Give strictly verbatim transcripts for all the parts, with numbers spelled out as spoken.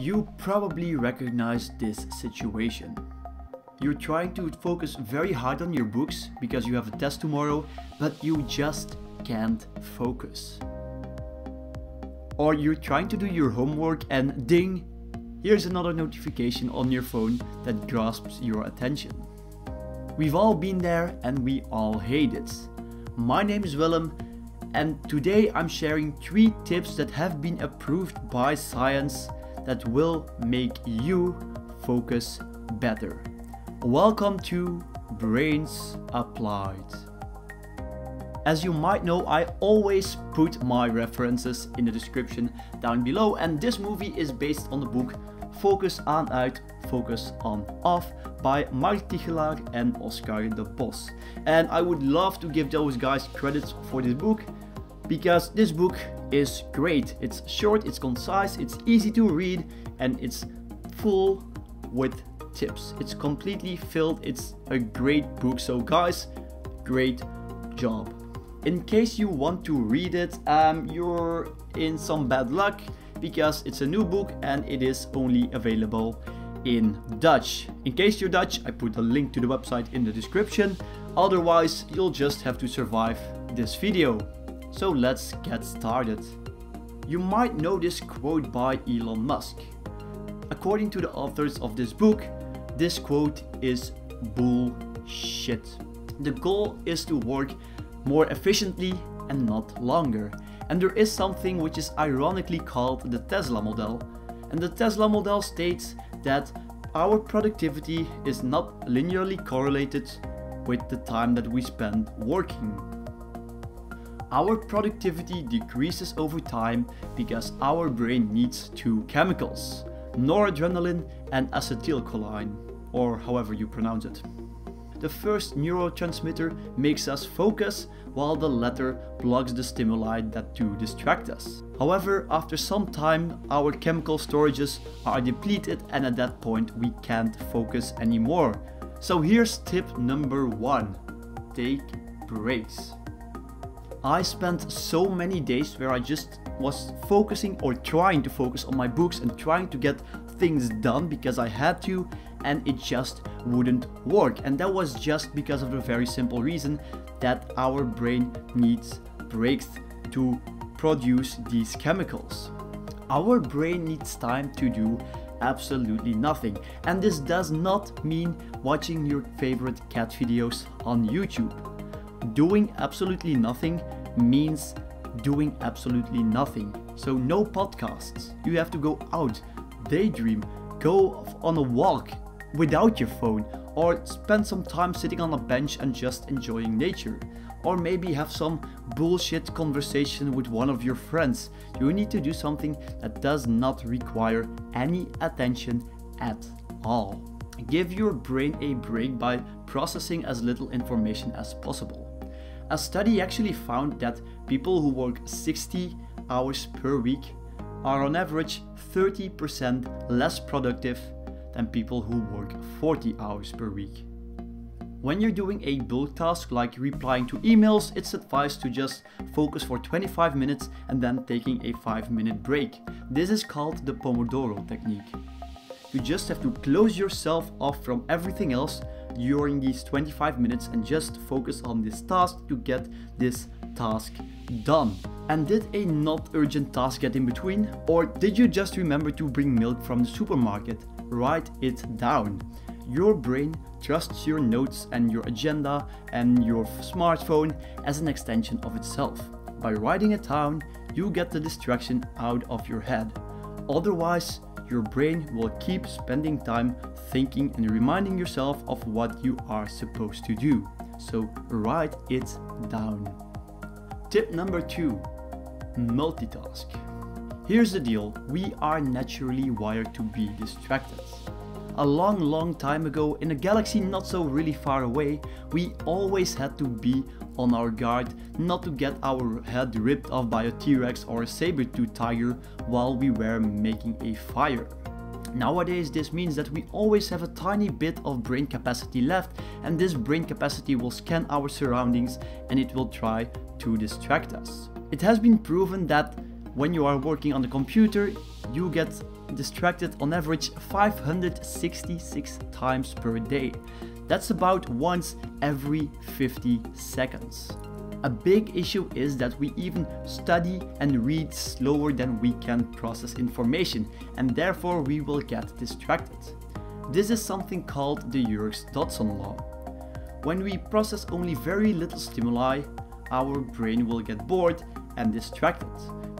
You probably recognize this situation. You're trying to focus very hard on your books because you have a test tomorrow, but you just can't focus. Or you're trying to do your homework and ding, here's another notification on your phone that grasps your attention. We've all been there and we all hate it. My name is Willem and today I'm sharing three tips that have been approved by science that will make you focus better. Welcome to Brains Applied. As you might know, I always put my references in the description down below, and this movie is based on the book Focus Aan Uit, Focus On Off by Mark Tigchelaar and Oscar de Bos. And I would love to give those guys credits for this book, because this book is great. It's short, it's concise, it's easy to read, and it's full with tips. It's completely filled. It's a great book. So guys, great job. In case you want to read it, um, you're in some bad luck because it's a new book and it is only available in Dutch. In case you're Dutch, I put a link to the website in the description. Otherwise, you'll just have to survive this video. So let's get started. You might know this quote by Elon Musk. According to the authors of this book, this quote is bullshit. The goal is to work more efficiently and not longer. And there is something which is ironically called the Tesla model. And the Tesla model states that our productivity is not linearly correlated with the time that we spend working. Our productivity decreases over time because our brain needs two chemicals, noradrenaline and acetylcholine, or however you pronounce it. The first neurotransmitter makes us focus, while the latter blocks the stimuli that do distract us. However, after some time, our chemical storages are depleted and at that point we can't focus anymore. So here's tip number one. Take breaks. I spent so many days where I just was focusing or trying to focus on my books and trying to get things done because I had to, and it just wouldn't work. And that was just because of the very simple reason that our brain needs breaks to produce these chemicals. Our brain needs time to do absolutely nothing, and this does not mean watching your favorite cat videos on YouTube. Doing absolutely nothing means doing absolutely nothing. So no podcasts. You have to go out, daydream, go on a walk without your phone, or spend some time sitting on a bench and just enjoying nature, or maybe have some bullshit conversation with one of your friends. You need to do something that does not require any attention at all. Give your brain a break by processing as little information as possible. A study actually found that people who work sixty hours per week are on average thirty percent less productive than people who work forty hours per week. When you're doing a bulk task like replying to emails, it's advised to just focus for twenty-five minutes and then taking a five minute break. This is called the Pomodoro Technique. You just have to close yourself off from everything else during these twenty-five minutes and just focus on this task to get this task done. And did a not urgent task get in between? Or did you just remember to bring milk from the supermarket? Write it down. Your brain trusts your notes and your agenda and your smartphone as an extension of itself. By writing it down, you get the distraction out of your head. Otherwise, your brain will keep spending time thinking and reminding yourself of what you are supposed to do. So write it down. Tip number two, multitask. Here's the deal, we are naturally wired to be distracted. A long, long time ago, in a galaxy not so really far away, we always had to be on our guard not to get our head ripped off by a T-Rex or a saber-toothed tiger while we were making a fire. Nowadays, this means that we always have a tiny bit of brain capacity left, and this brain capacity will scan our surroundings and it will try to distract us. It has been proven that When you are working on the computer, you get distracted on average five hundred sixty-six times per day. That's about once every fifty seconds. A big issue is that we even study and read slower than we can process information, and therefore we will get distracted. This is something called the Yerkes-Dodson law. When we process only very little stimuli, our brain will get bored and distracted.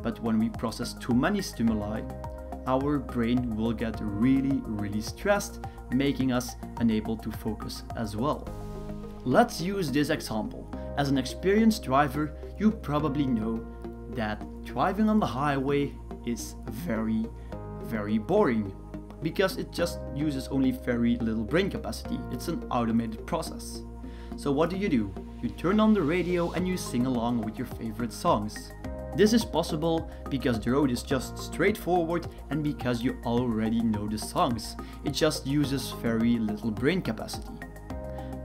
But when we process too many stimuli, our brain will get really, really stressed, making us unable to focus as well. Let's use this example. As an experienced driver, you probably know that driving on the highway is very, very boring, because it just uses only very little brain capacity. It's an automated process. So what do you do? You turn on the radio and you sing along with your favorite songs. This is possible because the road is just straightforward and because you already know the songs. It just uses very little brain capacity.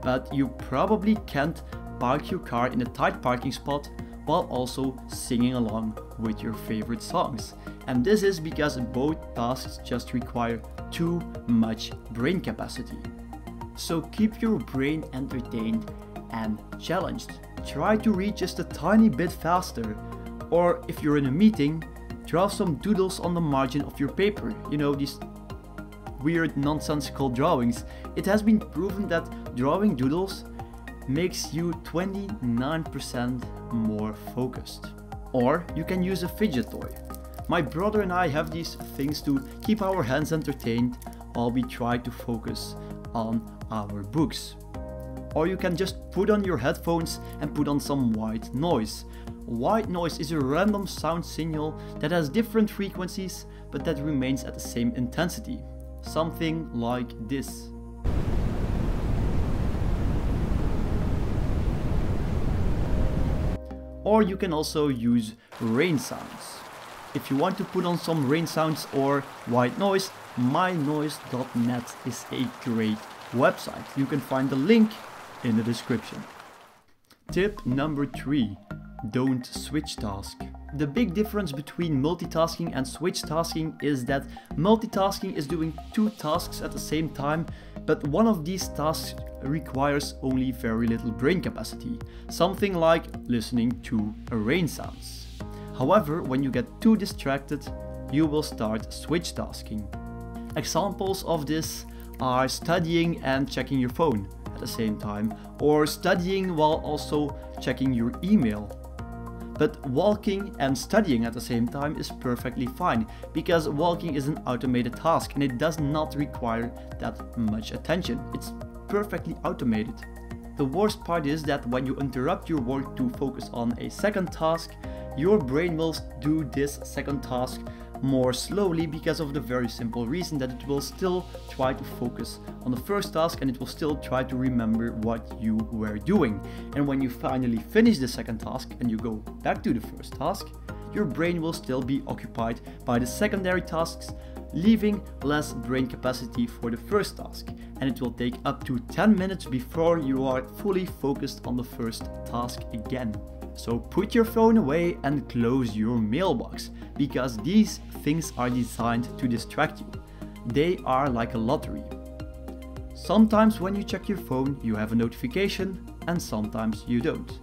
But you probably can't park your car in a tight parking spot while also singing along with your favorite songs. And this is because both tasks just require too much brain capacity. So keep your brain entertained and challenged. Try to read just a tiny bit faster. Or if you're in a meeting, draw some doodles on the margin of your paper. You know, these weird nonsensical drawings. It has been proven that drawing doodles makes you twenty-nine percent more focused. Or you can use a fidget toy. My brother and I have these things to keep our hands entertained while we try to focus on our books. Or you can just put on your headphones and put on some white noise. White noise is a random sound signal that has different frequencies but that remains at the same intensity. Something like this. Or you can also use rain sounds. If you want to put on some rain sounds or white noise, my noise dot net is a great website. You can find the link in the description. Tip number three. Don't switch task. The big difference between multitasking and switch tasking is that multitasking is doing two tasks at the same time, but one of these tasks requires only very little brain capacity, something like listening to rain sounds. However, when you get too distracted, you will start switch tasking. Examples of this are studying and checking your phone at the same time, or studying while also checking your email. But walking and studying at the same time is perfectly fine, because walking is an automated task and it does not require that much attention. It's perfectly automated. The worst part is that when you interrupt your work to focus on a second task, your brain will do this second task more slowly, because of the very simple reason that it will still try to focus on the first task and it will still try to remember what you were doing. And when you finally finish the second task and you go back to the first task, your brain will still be occupied by the secondary tasks, leaving less brain capacity for the first task. And it will take up to ten minutes before you are fully focused on the first task again. So put your phone away and close your mailbox, because these things are designed to distract you. They are like a lottery. Sometimes when you check your phone, you have a notification, and sometimes you don't.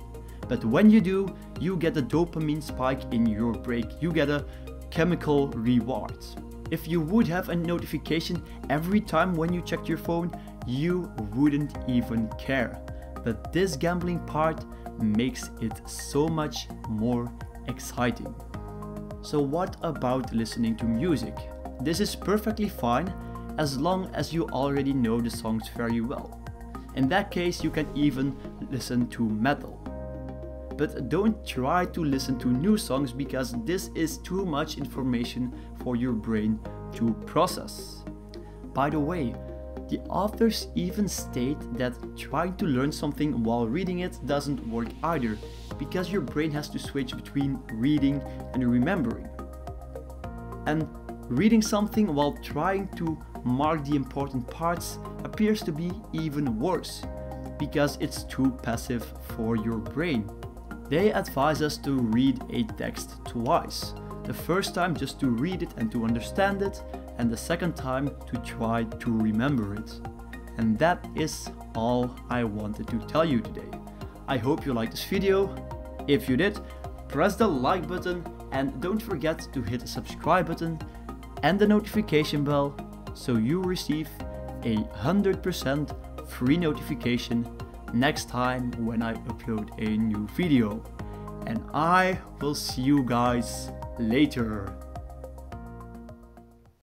But when you do, you get a dopamine spike in your brain. You get a chemical reward. If you would have a notification every time when you checked your phone, you wouldn't even care. But this gambling part makes it so much more exciting. So what about listening to music? This is perfectly fine as long as you already know the songs very well. In that case, you can even listen to metal. But don't try to listen to new songs, because this is too much information for your brain to process. By the way, the authors even state that trying to learn something while reading it doesn't work either, because your brain has to switch between reading and remembering. And reading something while trying to mark the important parts appears to be even worse, because it's too passive for your brain. They advise us to read a text twice. The The first time just to read it and to understand it, and the second time to try to remember it. And that is all I wanted to tell you today. I hope you liked this video. If you did, press the like button and don't forget to hit the subscribe button and the notification bell so you receive a one hundred percent free notification next time when I upload a new video. And I will see you guys later.